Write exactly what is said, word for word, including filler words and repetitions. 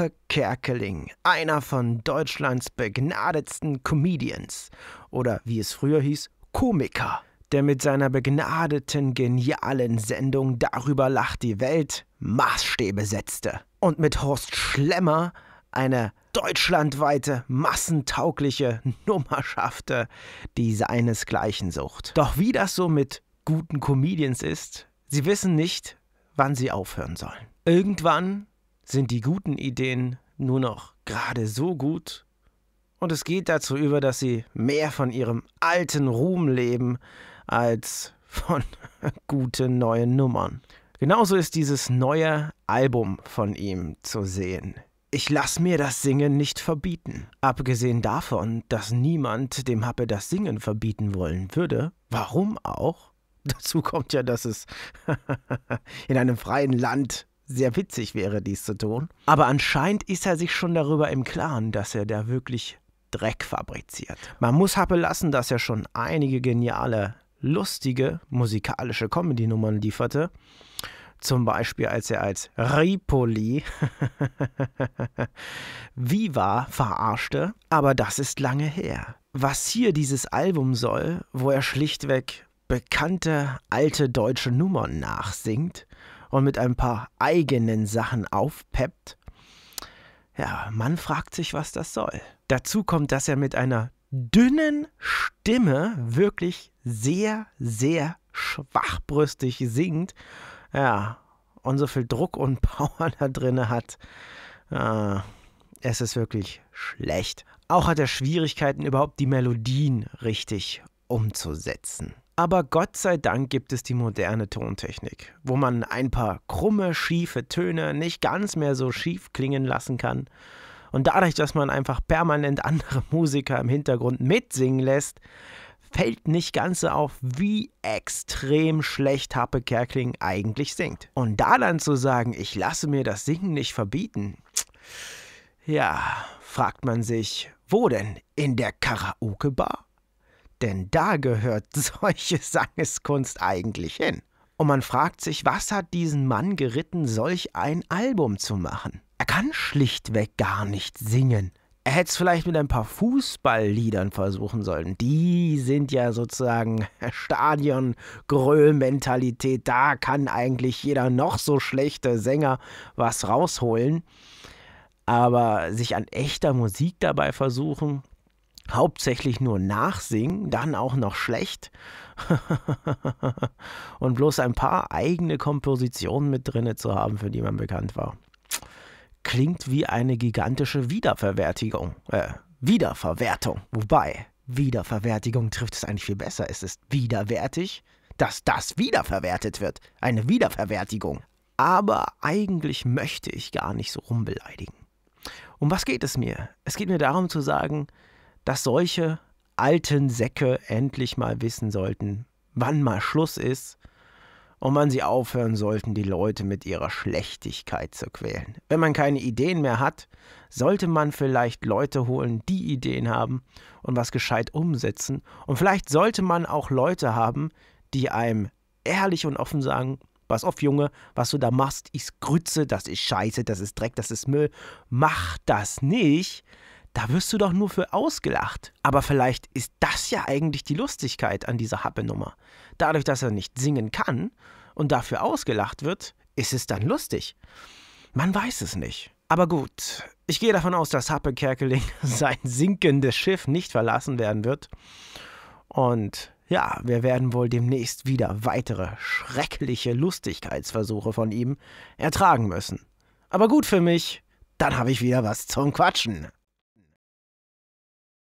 Hape Kerkeling, einer von Deutschlands begnadetsten Comedians oder wie es früher hieß, Komiker, der mit seiner begnadeten, genialen Sendung Darüber lacht die Welt Maßstäbe setzte und mit Horst Schlämmer eine deutschlandweite, massentaugliche Nummer schaffte, die seinesgleichen sucht. Doch wie das so mit guten Comedians ist, sie wissen nicht, wann sie aufhören sollen. Irgendwann sind die guten Ideen nur noch gerade so gut und es geht dazu über, dass sie mehr von ihrem alten Ruhm leben als von guten neuen Nummern. Genauso ist dieses neue Album von ihm zu sehen. Ich lass mir das Singen nicht verbieten. Abgesehen davon, dass niemand dem Hape das Singen verbieten wollen würde, warum auch? Dazu kommt ja, dass es in einem freien Land sehr witzig wäre, dies zu tun. Aber anscheinend ist er sich schon darüber im Klaren, dass er da wirklich Dreck fabriziert. Man muss Hape lassen, dass er schon einige geniale, lustige, musikalische Comedy-Nummern lieferte. Zum Beispiel, als er als Ripoli Viva verarschte. Aber das ist lange her. Was hier dieses Album soll, wo er schlichtweg bekannte alte deutsche Nummern nachsingt und mit ein paar eigenen Sachen aufpeppt, ja, man fragt sich, was das soll. Dazu kommt, dass er mit einer dünnen Stimme wirklich sehr, sehr schwachbrüstig singt. Ja, und so viel Druck und Power da drin hat, äh, es ist wirklich schlecht. Auch hat er Schwierigkeiten, überhaupt die Melodien richtig umzusetzen. Aber Gott sei Dank gibt es die moderne Tontechnik, wo man ein paar krumme, schiefe Töne nicht ganz mehr so schief klingen lassen kann. Und dadurch, dass man einfach permanent andere Musiker im Hintergrund mitsingen lässt, fällt nicht ganz so auf, wie extrem schlecht Hape Kerkeling eigentlich singt. Und da dann zu sagen, ich lasse mir das Singen nicht verbieten, ja, fragt man sich, wo denn? In der Karaoke-Bar? Denn da gehört solche Sangeskunst eigentlich hin. Und man fragt sich, was hat diesen Mann geritten, solch ein Album zu machen? Er kann schlichtweg gar nicht singen. Er hätte es vielleicht mit ein paar Fußballliedern versuchen sollen. Die sind ja sozusagen Stadion-Gröl-Mentalität. Da kann eigentlich jeder noch so schlechte Sänger was rausholen. Aber sich an echter Musik dabei versuchen, hauptsächlich nur nachsingen, dann auch noch schlecht und bloß ein paar eigene Kompositionen mit drinne zu haben, für die man bekannt war. Klingt wie eine gigantische Wiederverwertigung. Äh, Wiederverwertung. Wobei, Wiederverwertigung trifft es eigentlich viel besser. Es ist widerwärtig, dass das wiederverwertet wird. Eine Wiederverwertigung. Aber eigentlich möchte ich gar nicht so rumbeleidigen. Um was geht es mir? Es geht mir darum zu sagen, dass solche alten Säcke endlich mal wissen sollten, wann mal Schluss ist und wann sie aufhören sollten, die Leute mit ihrer Schlechtigkeit zu quälen. Wenn man keine Ideen mehr hat, sollte man vielleicht Leute holen, die Ideen haben und was gescheit umsetzen. Und vielleicht sollte man auch Leute haben, die einem ehrlich und offen sagen, pass auf, Junge, was du da machst, ist Grütze, das ist Scheiße, das ist Dreck, das ist Müll. Mach das nicht. Da wirst du doch nur für ausgelacht. Aber vielleicht ist das ja eigentlich die Lustigkeit an dieser Hape-Nummer. Dadurch, dass er nicht singen kann und dafür ausgelacht wird, ist es dann lustig. Man weiß es nicht. Aber gut, ich gehe davon aus, dass Hape Kerkeling sein sinkendes Schiff nicht verlassen werden wird. Und ja, wir werden wohl demnächst wieder weitere schreckliche Lustigkeitsversuche von ihm ertragen müssen. Aber gut für mich, dann habe ich wieder was zum Quatschen.